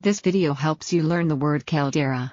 This video helps you learn the word caldera.